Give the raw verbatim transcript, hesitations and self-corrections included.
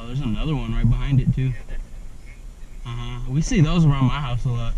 Oh, there's another one right behind it too. Uh-huh. We see those around my house a lot.